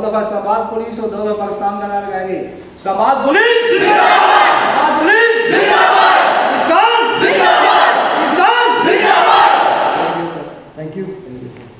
दो दफा समाज पुलिस और दो दफा शाम का नारा लगाएंगे। समाज पुलिस जिंदाबाद, समाज पुलिस जिंदाबाद, किसान जिंदाबाद, किसान जिंदाबाद। Thank you sir, thank you.